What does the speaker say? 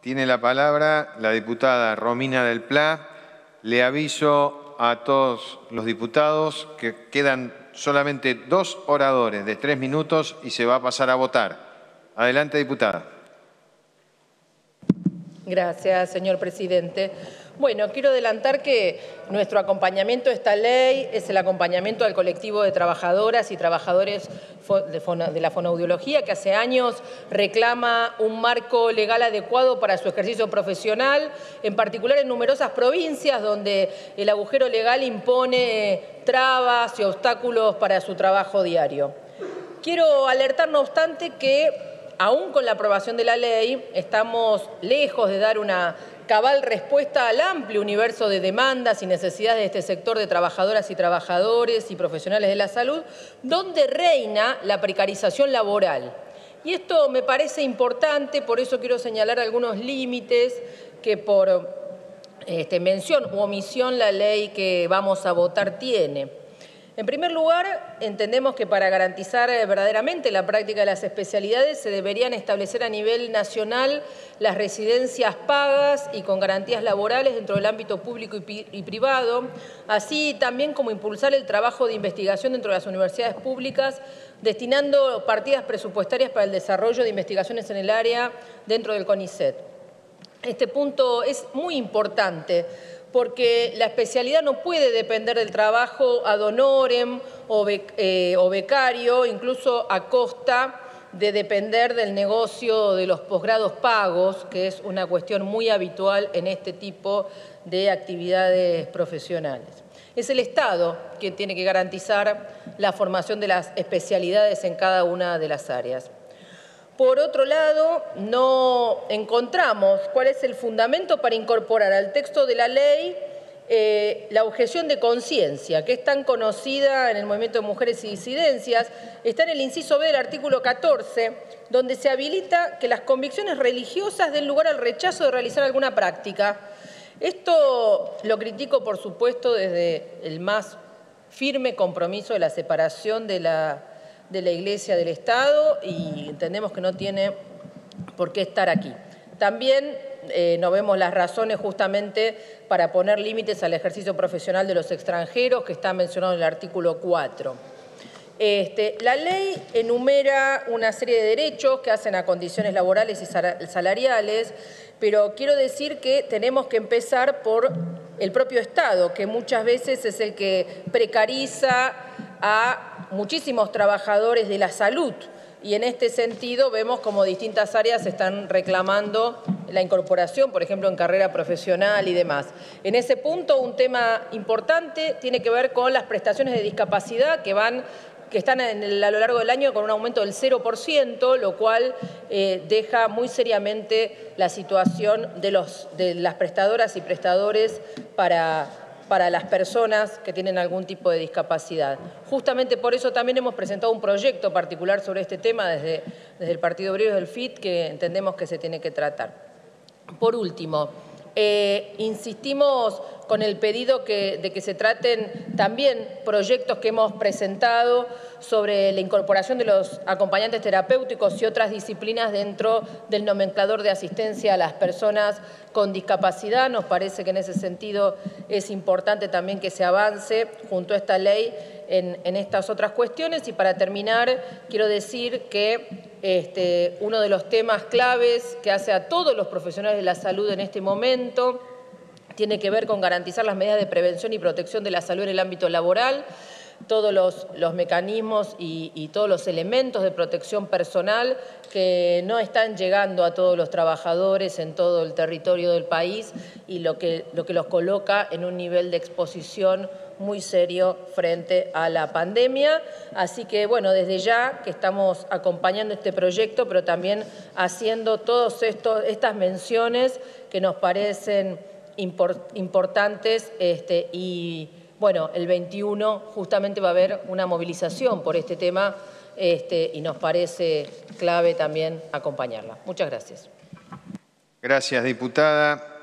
Tiene la palabra la diputada Romina Del Plá. Le aviso a todos los diputados que quedan solamente 2 oradores de 3 minutos y se va a pasar a votar. Adelante, diputada. Gracias, señor presidente. Bueno, quiero adelantar que nuestro acompañamiento a esta ley es el acompañamiento al colectivo de trabajadoras y trabajadores de la fonoaudiología, que hace años reclama un marco legal adecuado para su ejercicio profesional, en particular en numerosas provincias donde el agujero legal impone trabas y obstáculos para su trabajo diario. Quiero alertar, no obstante, que aún con la aprobación de la ley estamos lejos de dar una cabal respuesta al amplio universo de demandas y necesidades de este sector de trabajadoras y trabajadores y profesionales de la salud, donde reina la precarización laboral. Y esto me parece importante, por eso quiero señalar algunos límites que por mención u omisión la ley que vamos a votar tiene. En primer lugar, entendemos que para garantizar verdaderamente la práctica de las especialidades se deberían establecer a nivel nacional las residencias pagas y con garantías laborales dentro del ámbito público y privado, así también como impulsar el trabajo de investigación dentro de las universidades públicas, destinando partidas presupuestarias para el desarrollo de investigaciones en el área dentro del CONICET. Este punto es muy importante, porque la especialidad no puede depender del trabajo ad honorem o becario, incluso a costa de depender del negocio de los posgrados pagos, que es una cuestión muy habitual en este tipo de actividades profesionales. Es el Estado quien tiene que garantizar la formación de las especialidades en cada una de las áreas. Por otro lado, no encontramos cuál es el fundamento para incorporar al texto de la ley la objeción de conciencia, que es tan conocida en el movimiento de mujeres y disidencias. Está en el inciso B del artículo 14, donde se habilita que las convicciones religiosas den lugar al rechazo de realizar alguna práctica. Esto lo critico, por supuesto, desde el más firme compromiso de la separación de la Iglesia del Estado, y entendemos que no tiene por qué estar aquí. También no vemos las razones justamente para poner límites al ejercicio profesional de los extranjeros, que está mencionado en el artículo 4. La ley enumera una serie de derechos que hacen a condiciones laborales y salariales, pero quiero decir que tenemos que empezar por el propio Estado, que muchas veces es el que precariza a muchísimos trabajadores de la salud, y en este sentido vemos como distintas áreas están reclamando la incorporación, por ejemplo, en carrera profesional y demás. En ese punto, un tema importante tiene que ver con las prestaciones de discapacidad que están a lo largo del año con un aumento del 0%, lo cual deja muy seriamente la situación de las prestadoras y prestadores para las personas que tienen algún tipo de discapacidad. Justamente por eso también hemos presentado un proyecto particular sobre este tema desde el Partido Obrero del FIT, que entendemos que se tiene que tratar. Por último, insistimos con el pedido de que se traten también proyectos que hemos presentado sobre la incorporación de los acompañantes terapéuticos y otras disciplinas dentro del nomenclador de asistencia a las personas con discapacidad. Nos parece que en ese sentido es importante también que se avance junto a esta ley en estas otras cuestiones. Y para terminar, quiero decir que uno de los temas claves que hace a todos los profesionales de la salud en este momento tiene que ver con garantizar las medidas de prevención y protección de la salud en el ámbito laboral, todos los mecanismos y todos los elementos de protección personal que no están llegando a todos los trabajadores en todo el territorio del país, y lo que los coloca en un nivel de exposición muy serio frente a la pandemia. Así que, bueno, desde ya que estamos acompañando este proyecto, pero también haciendo todas estas menciones que nos parecen importantes, y bueno, el 21 justamente va a haber una movilización por este tema, y nos parece clave también acompañarla. Muchas gracias. Gracias, diputada.